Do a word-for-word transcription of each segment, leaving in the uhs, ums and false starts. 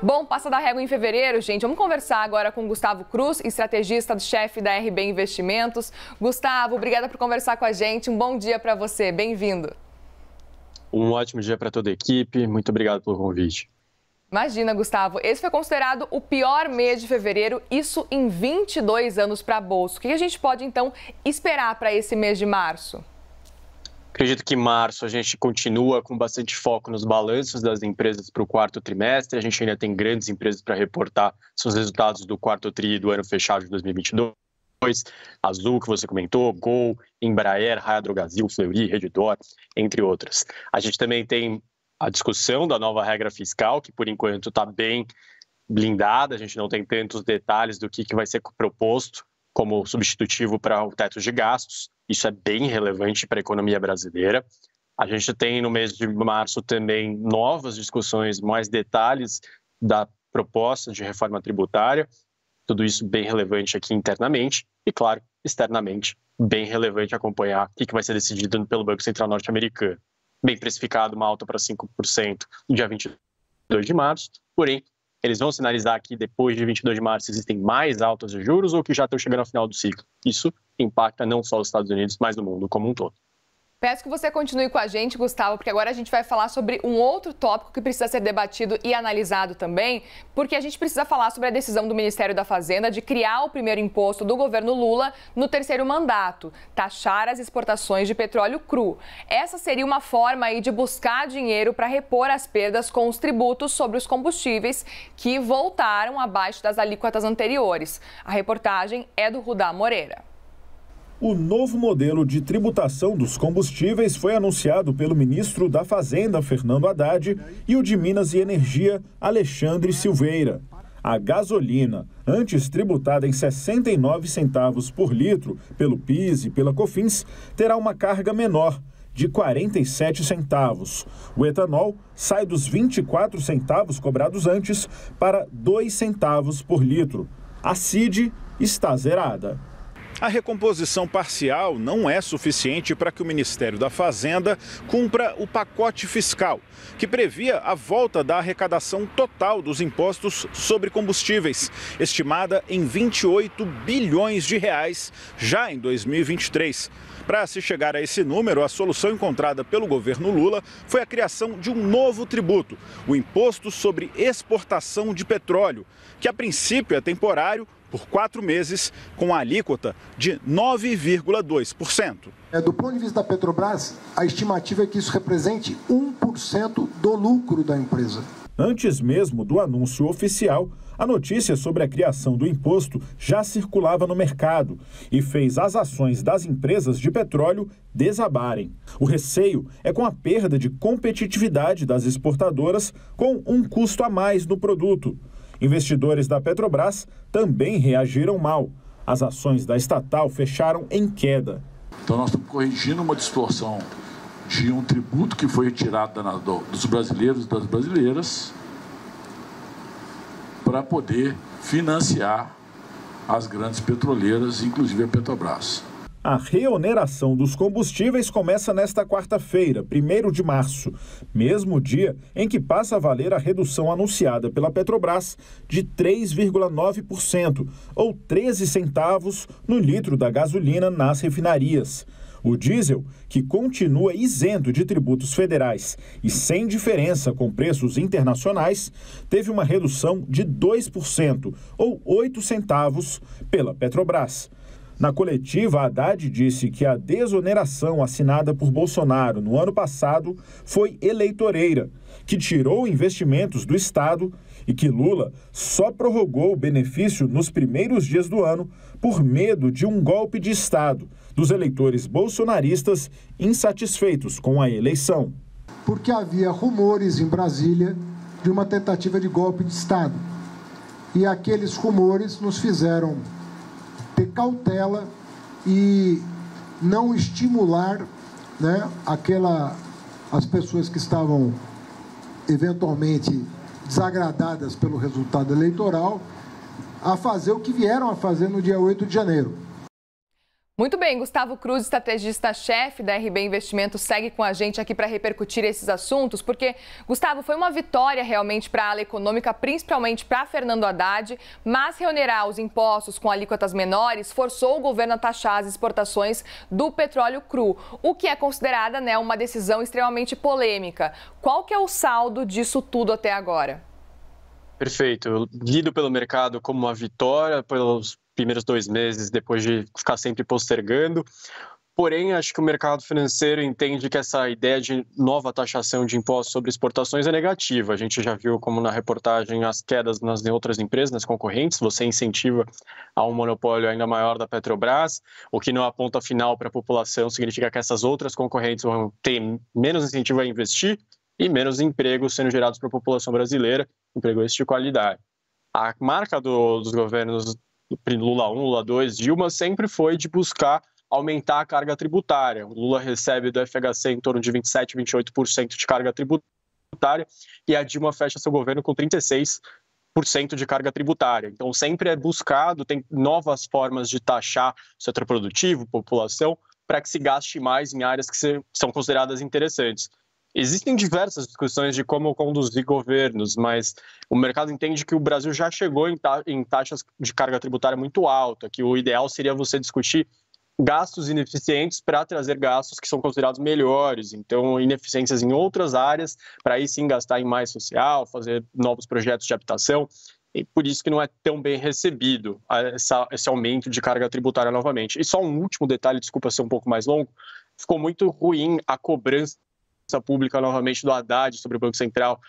Bom, passa da régua em fevereiro, gente. Vamos conversar agora com Gustavo Cruz, estrategista do chefe da R B Investimentos. Gustavo, obrigada por conversar com a gente. Um bom dia para você. Bem-vindo. Um ótimo dia para toda a equipe. Muito obrigado pelo convite. Imagina, Gustavo, esse foi considerado o pior mês de fevereiro, isso em vinte e dois anos para a Bolsa. O que a gente pode, então, esperar para esse mês de março? Acredito que em março a gente continua com bastante foco nos balanços das empresas para o quarto trimestre. A gente ainda tem grandes empresas para reportar seus resultados do quarto tri do ano fechado de dois mil e vinte e dois. Azul, que você comentou, Gol, Embraer, Raia Drogasil, Fleury, Rede D'Or, entre outras. A gente também tem a discussão da nova regra fiscal, que por enquanto está bem blindada, a gente não tem tantos detalhes do que, que vai ser proposto como substitutivo para o teto de gastos. Isso é bem relevante para a economia brasileira. A gente tem no mês de março também novas discussões, mais detalhes da proposta de reforma tributária. Tudo isso bem relevante aqui internamente e, claro, externamente, bem relevante acompanhar o que, que vai ser decidido pelo Banco Central Norte-Americano. Bem precificado, uma alta para cinco por cento no dia vinte e dois de março, porém, eles vão sinalizar que depois de vinte e dois de março se existem mais altas de juros ou que já estão chegando ao final do ciclo. Isso impacta não só os Estados Unidos, mas no mundo como um todo. Peço que você continue com a gente, Gustavo, porque agora a gente vai falar sobre um outro tópico que precisa ser debatido e analisado também, porque a gente precisa falar sobre a decisão do Ministério da Fazenda de criar o primeiro imposto do governo Lula no terceiro mandato, taxar as exportações de petróleo cru. Essa seria uma forma aí de buscar dinheiro para repor as perdas com os tributos sobre os combustíveis que voltaram abaixo das alíquotas anteriores. A reportagem é do Rudá Moreira. O novo modelo de tributação dos combustíveis foi anunciado pelo ministro da Fazenda, Fernando Haddad, e o de Minas e Energia, Alexandre Silveira. A gasolina, antes tributada em sessenta e nove centavos por litro pelo PIS e pela COFINS, terá uma carga menor, de quarenta e sete centavos. O etanol sai dos vinte e quatro centavos cobrados antes para dois centavos por litro. A CIDE está zerada. A recomposição parcial não é suficiente para que o Ministério da Fazenda cumpra o pacote fiscal, que previa a volta da arrecadação total dos impostos sobre combustíveis, estimada em vinte e oito bilhões de reais já em dois mil e vinte e três. Para se chegar a esse número, a solução encontrada pelo governo Lula foi a criação de um novo tributo, o Imposto sobre Exportação de Petróleo, que a princípio é temporário, por quatro meses, com a alíquota de nove vírgula dois por cento. É, do ponto de vista da Petrobras, a estimativa é que isso represente um por cento do lucro da empresa. Antes mesmo do anúncio oficial, a notícia sobre a criação do imposto já circulava no mercado e fez as ações das empresas de petróleo desabarem. O receio é com a perda de competitividade das exportadoras com um custo a mais no produto. Investidores da Petrobras também reagiram mal. As ações da estatal fecharam em queda. Então nós estamos corrigindo uma distorção de um tributo que foi retirado dos brasileiros e das brasileiras para poder financiar as grandes petroleiras, inclusive a Petrobras. A reoneração dos combustíveis começa nesta quarta-feira, primeiro de março, mesmo dia em que passa a valer a redução anunciada pela Petrobras de três vírgula nove por cento, ou treze centavos no litro da gasolina nas refinarias. O diesel, que continua isento de tributos federais e sem diferença com preços internacionais, teve uma redução de dois por cento, ou oito centavos, pela Petrobras. Na coletiva, Haddad disse que a desoneração assinada por Bolsonaro no ano passado foi eleitoreira, que tirou investimentos do Estado e que Lula só prorrogou o benefício nos primeiros dias do ano por medo de um golpe de Estado dos eleitores bolsonaristas insatisfeitos com a eleição. Porque havia rumores em Brasília de uma tentativa de golpe de Estado. E aqueles rumores nos fizeram ter cautela e não estimular, né, aquela, as pessoas que estavam eventualmente desagradadas pelo resultado eleitoral a fazer o que vieram a fazer no dia oito de janeiro. Muito bem, Gustavo Cruz, estrategista-chefe da R B Investimentos, segue com a gente aqui para repercutir esses assuntos, porque, Gustavo, foi uma vitória realmente para a ala econômica, principalmente para Fernando Haddad, mas reonerar os impostos com alíquotas menores forçou o governo a taxar as exportações do petróleo cru, o que é considerada, né, uma decisão extremamente polêmica. Qual que é o saldo disso tudo até agora? Perfeito. Lido pelo mercado como uma vitória, pelos primeiros dois meses, depois de ficar sempre postergando. Porém, acho que o mercado financeiro entende que essa ideia de nova taxação de impostos sobre exportações é negativa. A gente já viu, como na reportagem, as quedas nas outras empresas, nas concorrentes. Você incentiva a um monopólio ainda maior da Petrobras, o que não aponta final para a população, significa que essas outras concorrentes vão ter menos incentivo a investir e menos empregos sendo gerados para a população brasileira, emprego esse de qualidade. A marca do, dos governos Lula um, Lula dois, Dilma, sempre foi de buscar aumentar a carga tributária. O Lula recebe do F H C em torno de vinte e sete, vinte e oito por cento de carga tributária e a Dilma fecha seu governo com trinta e seis por cento de carga tributária. Então, sempre é buscado, tem novas formas de taxar o setor produtivo, população, para que se gaste mais em áreas que são consideradas interessantes. Existem diversas discussões de como conduzir governos, mas o mercado entende que o Brasil já chegou em taxas de carga tributária muito alta, que o ideal seria você discutir gastos ineficientes para trazer gastos que são considerados melhores, então ineficiências em outras áreas, para aí sim gastar em mais social, fazer novos projetos de habitação, e por isso que não é tão bem recebido essa, esse aumento de carga tributária novamente. E só um último detalhe, desculpa ser um pouco mais longo, ficou muito ruim a cobrança pública novamente do Haddad sobre o Banco Central.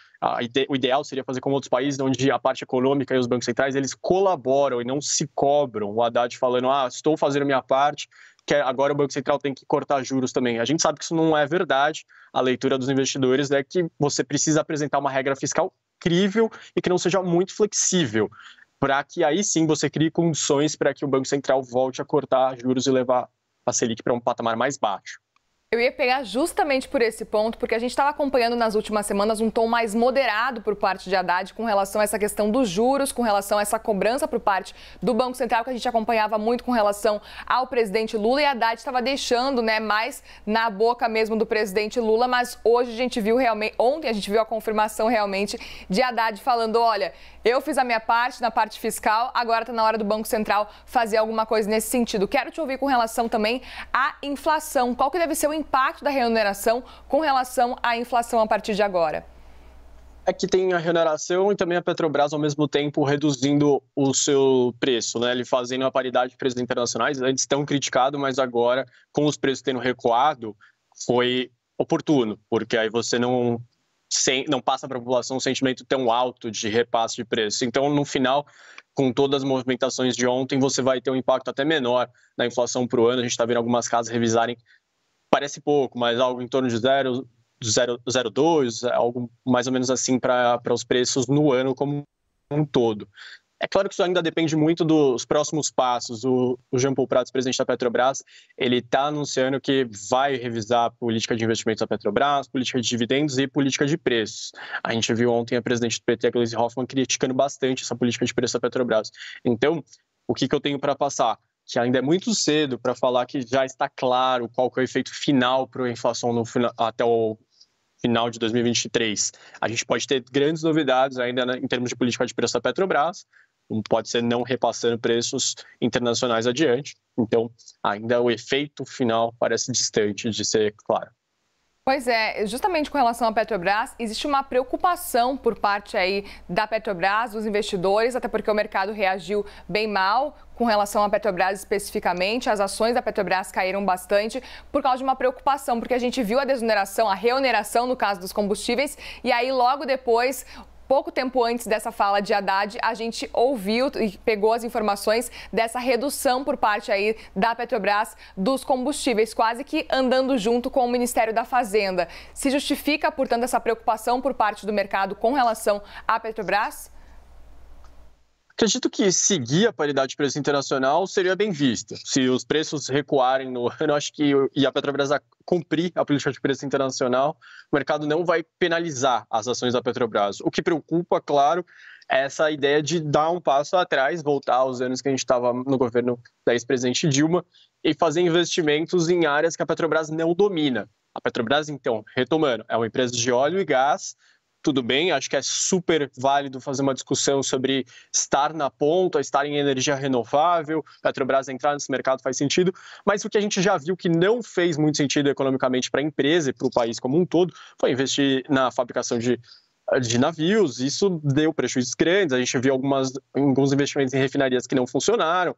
O ideal seria fazer como outros países, onde a parte econômica e os bancos centrais eles colaboram e não se cobram. O Haddad falando, ah, estou fazendo minha parte, que agora o Banco Central tem que cortar juros também. A gente sabe que isso não é verdade. A leitura dos investidores é que você precisa apresentar uma regra fiscal crível e que não seja muito flexível, para que aí sim você crie condições para que o Banco Central volte a cortar juros e levar a Selic para um patamar mais baixo. Eu ia pegar justamente por esse ponto, porque a gente estava acompanhando nas últimas semanas um tom mais moderado por parte de Haddad com relação a essa questão dos juros, com relação a essa cobrança por parte do Banco Central, que a gente acompanhava muito com relação ao presidente Lula, e Haddad estava deixando, né, mais na boca mesmo do presidente Lula, mas hoje a gente viu realmente, ontem a gente viu a confirmação realmente de Haddad falando, olha, eu fiz a minha parte na parte fiscal, agora está na hora do Banco Central fazer alguma coisa nesse sentido. Quero te ouvir com relação também à inflação, qual que deve ser o impacto da reoneração com relação à inflação a partir de agora? É que tem a reoneração e também a Petrobras, ao mesmo tempo, reduzindo o seu preço, né? Ele fazendo a paridade de preços internacionais, antes tão criticado, mas agora, com os preços tendo recuado, foi oportuno, porque aí você não, sem, não passa para a população um sentimento tão alto de repasse de preço. Então, no final, com todas as movimentações de ontem, você vai ter um impacto até menor na inflação para o ano. A gente está vendo algumas casas revisarem, parece pouco, mas algo em torno de zero vírgula zero dois, algo mais ou menos assim para os preços no ano como um todo. É claro que isso ainda depende muito dos próximos passos. O, o Jean Paul Prats, presidente da Petrobras, ele está anunciando que vai revisar a política de investimentos da Petrobras, política de dividendos e política de preços. A gente viu ontem a presidente do P T, a Gleisi Hoffmann, criticando bastante essa política de preço da Petrobras. Então, o que, que eu tenho para passar? Que ainda é muito cedo para falar que já está claro qual que é o efeito final para a inflação no, até o final de dois mil e vinte e três. A gente pode ter grandes novidades ainda, né, em termos de política de preço da Petrobras, pode ser não repassando preços internacionais adiante. Então, ainda o efeito final parece distante de ser claro. Pois é, justamente com relação à Petrobras, existe uma preocupação por parte aí da Petrobras, dos investidores, até porque o mercado reagiu bem mal com relação à Petrobras especificamente. As ações da Petrobras caíram bastante por causa de uma preocupação, porque a gente viu a desoneração, a reoneração no caso dos combustíveis, e aí logo depois, pouco tempo antes dessa fala de Haddad, a gente ouviu e pegou as informações dessa redução por parte aí da Petrobras dos combustíveis, quase que andando junto com o Ministério da Fazenda. Se justifica, portanto, essa preocupação por parte do mercado com relação à Petrobras? Acredito que seguir a paridade de preço internacional seria bem vista. Se os preços recuarem no ano, acho que e a Petrobras cumprir a política de preço internacional, o mercado não vai penalizar as ações da Petrobras. O que preocupa, claro, é essa ideia de dar um passo atrás, voltar aos anos que a gente estava no governo da ex-presidente Dilma e fazer investimentos em áreas que a Petrobras não domina. A Petrobras, então, retomando, é uma empresa de óleo e gás. Tudo bem, acho que é super válido fazer uma discussão sobre estar na ponta, estar em energia renovável, Petrobras entrar nesse mercado faz sentido, mas o que a gente já viu que não fez muito sentido economicamente para a empresa e para o país como um todo foi investir na fabricação de, de navios. Isso deu prejuízos grandes, a gente viu algumas, alguns investimentos em refinarias que não funcionaram.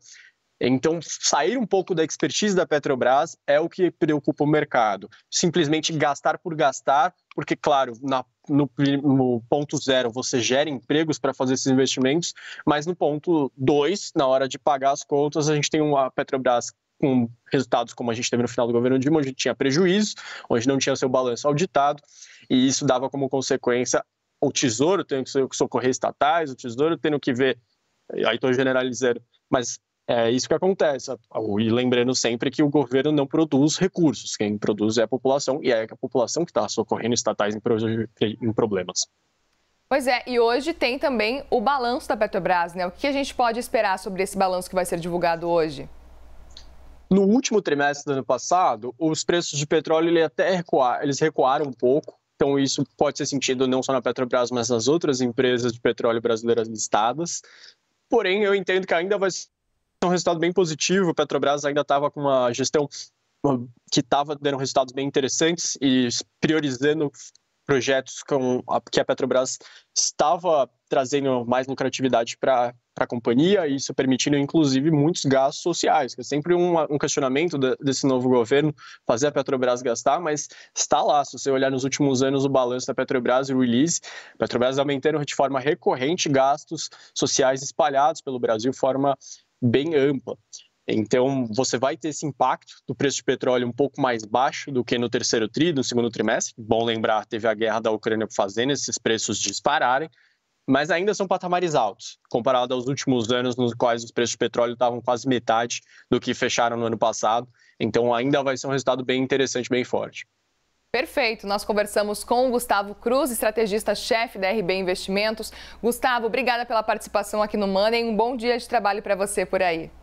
Então, sair um pouco da expertise da Petrobras é o que preocupa o mercado. Simplesmente gastar por gastar, porque, claro, na, no, no ponto zero você gera empregos para fazer esses investimentos, mas no ponto dois, na hora de pagar as contas, a gente tem uma Petrobras com resultados como a gente teve no final do governo Dilma, onde tinha prejuízo, onde não tinha seu balanço auditado, e isso dava como consequência o Tesouro tendo que socorrer estatais, o Tesouro tendo que ver, aí estou generalizando, mas... é isso que acontece, e lembrando sempre que o governo não produz recursos, quem produz é a população, e é a população que está socorrendo estatais em problemas. Pois é, e hoje tem também o balanço da Petrobras, né? O que a gente pode esperar sobre esse balanço que vai ser divulgado hoje? No último trimestre do ano passado, os preços de petróleo ele até recuar, eles recuaram um pouco, então isso pode ser sentido não só na Petrobras, mas nas outras empresas de petróleo brasileiras listadas, porém eu entendo que ainda vai ser um resultado bem positivo. A Petrobras ainda estava com uma gestão que estava dando resultados bem interessantes e priorizando projetos com a, que a Petrobras estava trazendo mais lucratividade para a companhia, e isso permitindo, inclusive, muitos gastos sociais, que é sempre um, um questionamento de, desse novo governo, fazer a Petrobras gastar, mas está lá, se você olhar nos últimos anos o balanço da Petrobras e o release, a Petrobras aumentando de forma recorrente gastos sociais espalhados pelo Brasil de forma bem ampla. Então, você vai ter esse impacto do preço de petróleo um pouco mais baixo do que no terceiro tri, no segundo trimestre. Bom lembrar, teve a guerra da Ucrânia fazendo esses preços dispararem, mas ainda são patamares altos, comparado aos últimos anos nos quais os preços de petróleo estavam quase metade do que fecharam no ano passado. Então, ainda vai ser um resultado bem interessante, bem forte. Perfeito. Nós conversamos com o Gustavo Cruz, estrategista-chefe da R B Investimentos. Gustavo, obrigada pela participação aqui no Money. Um bom dia de trabalho para você por aí.